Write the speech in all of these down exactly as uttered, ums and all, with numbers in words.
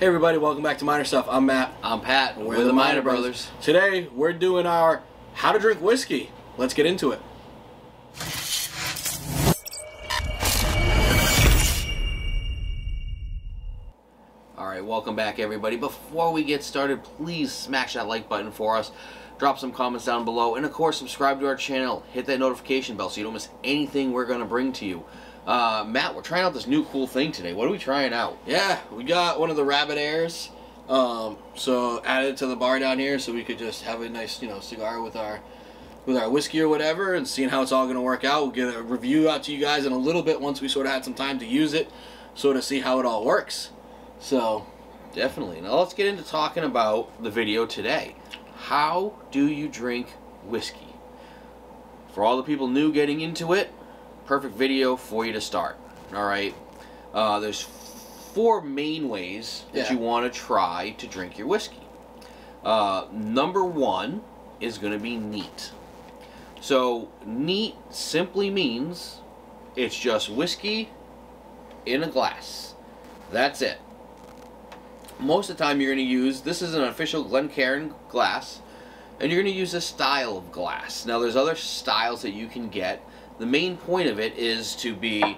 Hey everybody, welcome back to Miner Stuff. I'm Matt. I'm Pat. We're, we're the, the Miner, Miner Brothers. Brothers. Today we're doing our how to drink whiskey. Let's get into it. Alright, welcome back everybody. Before we get started, please smash that like button for us. Drop some comments down below, and of course subscribe to our channel. Hit that notification bell so you don't miss anything we're going to bring to you. Uh, Matt, we're trying out this new cool thing today. What are we trying out? Yeah, we got one of the rabbit airs, um, so added to the bar down here so we could just have a nice, you know, cigar with our with our whiskey or whatever, and seeing how it's all going to work out. We'll get a review out to you guys in a little bit once we sort of had some time to use it, sort of see how it all works. So, definitely. Now let's get into talking about the video today. How do you drink whiskey? For all the people new getting into it, perfect video for you to start. All right, uh, there's four main ways that yeah. you want to try to drink your whiskey. Uh, number one is going to be neat. So neat simply means it's just whiskey in a glass. That's it. Most of the time you're going to use, this is an official Glencairn glass, and you're going to use a style of glass. Now there's other styles that you can get. The main point of it is to be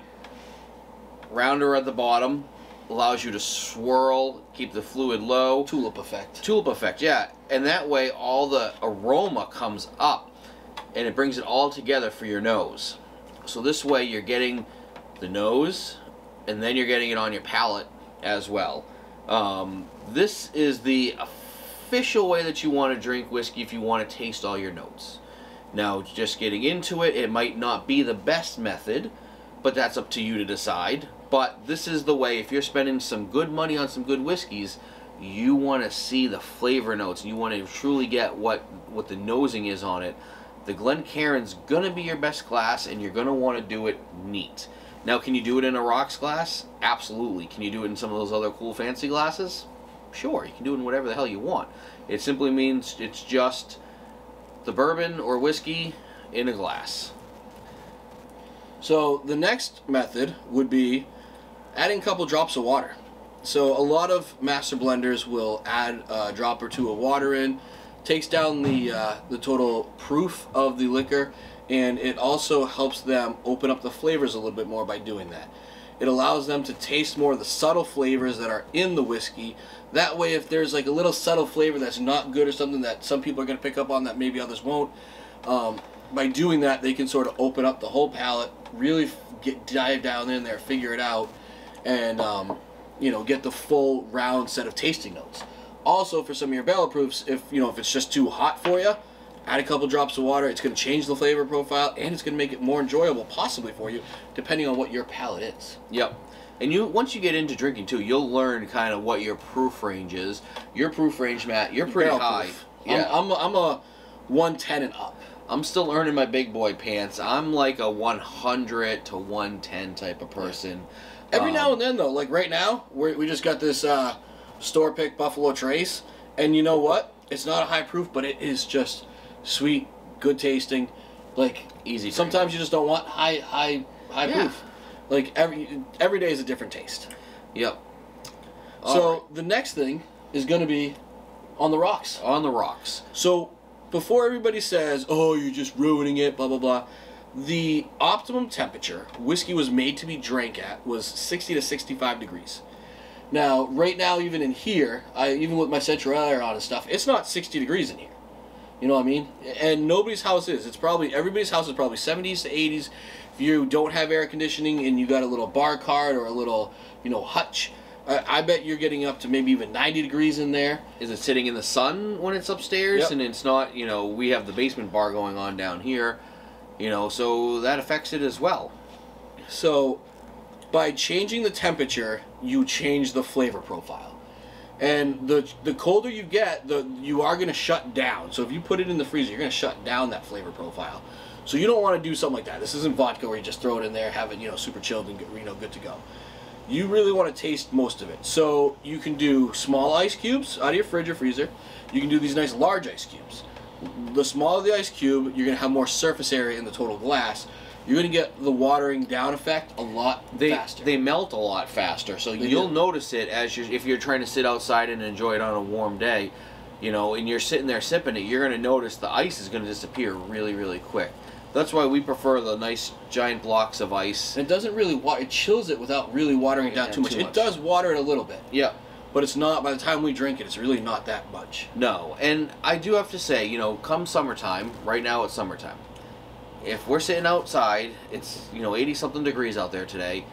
rounder at the bottom, allows you to swirl, keep the fluid low. Tulip effect. Tulip effect, yeah. And that way all the aroma comes up and it brings it all together for your nose. So this way you're getting the nose and then you're getting it on your palate as well. Um, this is the official way that you want to drink whiskey if you want to taste all your notes. Now, just getting into it, it might not be the best method, but that's up to you to decide. But this is the way, if you're spending some good money on some good whiskeys, you want to see the flavor notes, and you want to truly get what, what the nosing is on it. The Glencairn's going to be your best glass, and you're going to want to do it neat. Now, can you do it in a rocks glass? Absolutely. Can you do it in some of those other cool fancy glasses? Sure, you can do it in whatever the hell you want. It simply means it's just the bourbon or whiskey in a glass. So the next method would be adding a couple drops of water. So a lot of master blenders will add a drop or two of water in, takes down the uh, the total proof of the liquor, and it also helps them open up the flavors a little bit more by doing that. It allows them to taste more of the subtle flavors that are in the whiskey. That way, if there's like a little subtle flavor that's not good or something that some people are going to pick up on that maybe others won't, um, by doing that, they can sort of open up the whole palate, really get dive down in there, figure it out, and um, you know, get the full round set of tasting notes. Also, for some of your barrel proofs, if you know if it's just too hot for you, add a couple drops of water. It's going to change the flavor profile, and it's going to make it more enjoyable, possibly for you, depending on what your palate is. Yep. And you, once you get into drinking too, you'll learn kind of what your proof range is. Your proof range, Matt, you're pretty high. Proof. Yeah, I'm, I'm, I'm a one ten and up. I'm still earning my big boy pants. I'm like a one hundred to one ten type of person. Yeah. Every um, now and then, though, like right now, we're, we just got this uh, store pick Buffalo Trace, and you know what? It's not a high proof, but it is just sweet, good tasting, like easy. Sometimes you just don't want high, high, high yeah. proof. Like every every day is a different taste. Yep. All so right. the next thing is going to be on the rocks. On the rocks. So before everybody says, "Oh, you're just ruining it," blah blah blah. The optimum temperature whiskey was made to be drank at was sixty to sixty-five degrees. Now, right now, even in here, I even with my central air on and stuff, it's not sixty degrees in here. You know what I mean? And nobody's house is. It's probably, everybody's house is probably seventies to eighties. If you don't have air conditioning and you got a little bar cart or a little, you know, hutch, I, I bet you're getting up to maybe even ninety degrees in there. Is it sitting in the sun when it's upstairs? Yep. And it's not, you know, we have the basement bar going on down here, you know, so that affects it as well. So by changing the temperature, you change the flavor profile. And the the colder you get, the you are going to shut down. So if you put it in the freezer, you're going to shut down that flavor profile. So you don't want to do something like that. This isn't vodka where you just throw it in there, have it, you know, super chilled and, you know, good to go. You really want to taste most of it. So you can do small ice cubes out of your fridge or freezer. You can do these nice large ice cubes. The smaller the ice cube, you're going to have more surface area in the total glass. you're going to get the watering down effect a lot they, faster. They melt a lot faster, so they you'll do. notice it as you if you're trying to sit outside and enjoy it on a warm day, you know, and you're sitting there sipping it, you're going to notice the ice is going to disappear really, really quick. That's why we prefer the nice giant blocks of ice. It doesn't really water, it chills it without really watering it down yeah, too, much. too much. It does water it a little bit. Yeah. But it's not, by the time we drink it, it's really not that much. No, and I do have to say, you know, come summertime, right now it's summertime. If we're sitting outside, it's, you know, eighty something degrees out there today,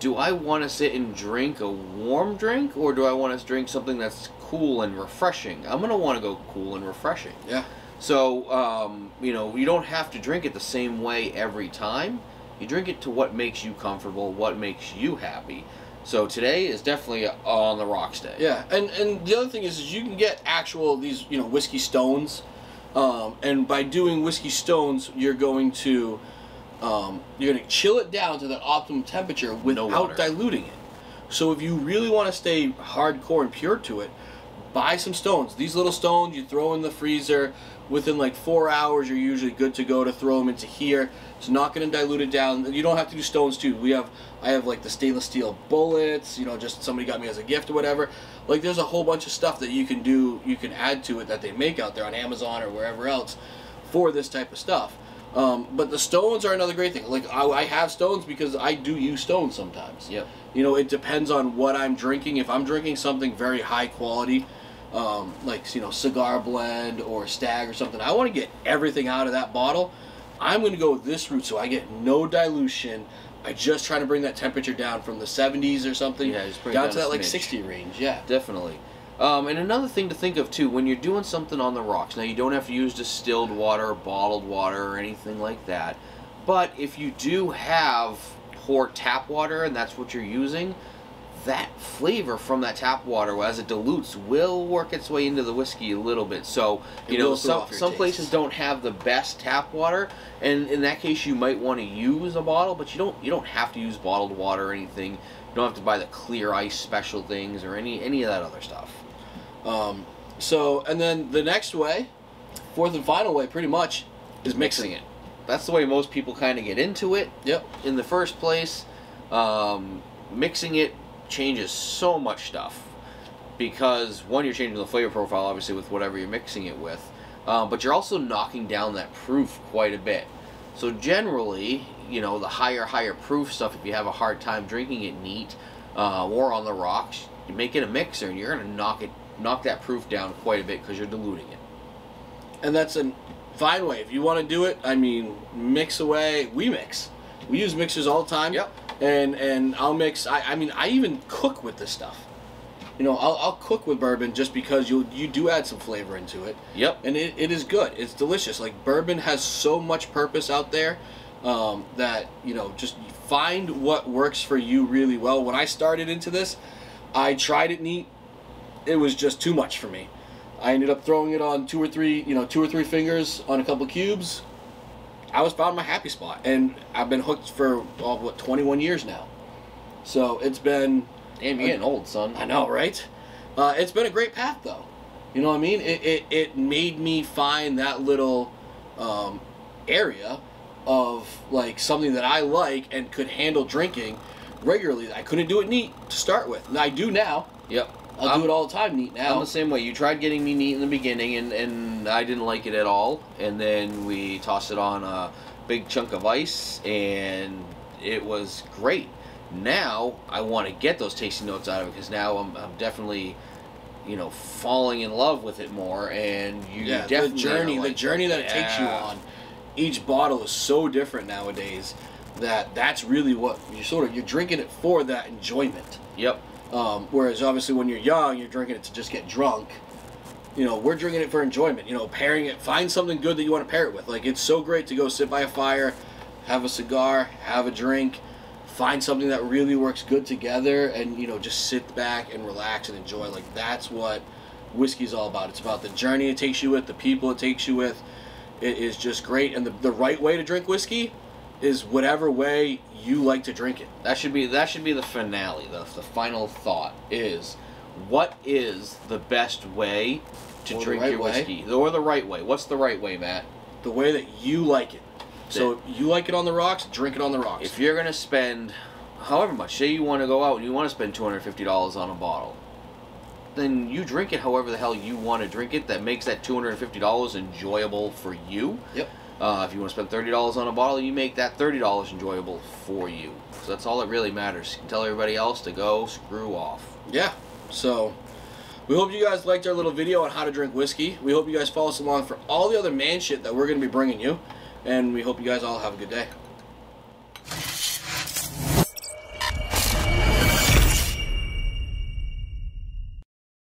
do I want to sit and drink a warm drink, or do I want to drink something that's cool and refreshing? I'm going to want to go cool and refreshing. Yeah. So, um, you know, you don't have to drink it the same way every time. You drink it to what makes you comfortable, what makes you happy. So today is definitely on the rocks day. Yeah, and, and the other thing is, is you can get actual, these, you know, whiskey stones. Um, and by doing whiskey stones, you're going to um, you're going to chill it down to that optimum temperature without no diluting it. So if you really want to stay hardcore and pure to it, buy some stones. These little stones you throw in the freezer. Within like four hours, you're usually good to go to throw them into here. It's not going to dilute it down. You don't have to do stones too. We have I have like the stainless steel bullets. You know, just somebody got me as a gift or whatever. Like there's a whole bunch of stuff that you can do. You can add to it that they make out there on Amazon or wherever else for this type of stuff. Um, but the stones are another great thing. Like I, I have stones because I do use stones sometimes. Yep. You know, it depends on what I'm drinking. If I'm drinking something very high quality. Um, like, you know, cigar blend or stag or something. I want to get everything out of that bottle. I'm going to go with this route so I get no dilution. I just try to bring that temperature down from the seventies or something yeah, down, down to that like sixty range. Yeah, definitely. Um, and another thing to think of too, when you're doing something on the rocks, now you don't have to use distilled water or bottled water or anything like that. But if you do have poor tap water and that's what you're using, that flavor from that tap water as it dilutes will work its way into the whiskey a little bit. So, you know, some, some places don't have the best tap water, and in that case you might want to use a bottle, but you don't you don't have to use bottled water or anything. You don't have to buy the clear ice special things or any any of that other stuff. Um, so, and then the next way, fourth and final way pretty much, is mixing it. That's the way most people kind of get into it. Yep. In the first place, um, mixing it changes so much stuff, because one, you're changing the flavor profile obviously with whatever you're mixing it with, um, but you're also knocking down that proof quite a bit. So generally, you know, the higher higher proof stuff, if you have a hard time drinking it neat uh, or on the rocks, you make it a mixer and you're gonna knock it knock that proof down quite a bit because you're diluting it. And that's a fine way if you want to do it. I mean, mix away. We mix we use mixers all the time. Yep. And and I'll mix. I, I mean, I even cook with this stuff. You know, I'll, I'll cook with bourbon just because you you do add some flavor into it. Yep. And it, it is good. It's delicious. Like, bourbon has so much purpose out there um, that, you know, just find what works for you really well. When I started into this, I tried it neat. It was just too much for me. I ended up throwing it on two or three, you know, two or three fingers on a couple cubes. I was found my happy spot, and I've been hooked for oh, what twenty-one years now. So it's been damn, you're getting old, son. I know, right? Uh, it's been a great path, though. You know what I mean? It it, it made me find that little um, area of like something that I like and could handle drinking regularly. I couldn't do it neat to start with, and I do now. Yep. I'll I'm, do it all the time neat now. I'm the same way. You tried getting me neat in the beginning, and, and I didn't like it at all. And then we tossed it on a big chunk of ice, and it was great. Now I want to get those tasty notes out of it, because now I'm, I'm definitely, you know, falling in love with it more. And you yeah, definitely the journey, like the journey that it yeah. takes you on. Each bottle is so different nowadays that that's really what you sort of you're drinking it for, that enjoyment. Yep. Um, whereas obviously when you're young, you're drinking it to just get drunk. You know, we're drinking it for enjoyment. You know, pairing it, find something good that you want to pair it with. Like, it's so great to go sit by a fire, have a cigar, have a drink, find something that really works good together, and, you know, just sit back and relax and enjoy. Like, that's what whiskey's all about. It's about the journey it takes you with, the people it takes you with. It is just great. And the, the right way to drink whiskey is whatever way you like to drink it. That should be that should be the finale. The, the final thought is, what is the best way to drink your whiskey? Or the right way. What's the right way, Matt? The way that you like it. So if you like it on the rocks, drink it on the rocks. If you're going to spend however much, say you want to go out and you want to spend two hundred fifty dollars on a bottle, then you drink it however the hell you want to drink it. That makes that two hundred fifty dollars enjoyable for you. Yep. Uh, if you want to spend thirty dollars on a bottle, you make that thirty dollars enjoyable for you. So that's all that really matters. You can tell everybody else to go screw off. Yeah. So we hope you guys liked our little video on how to drink whiskey. We hope you guys follow us along for all the other man shit that we're going to be bringing you. And we hope you guys all have a good day.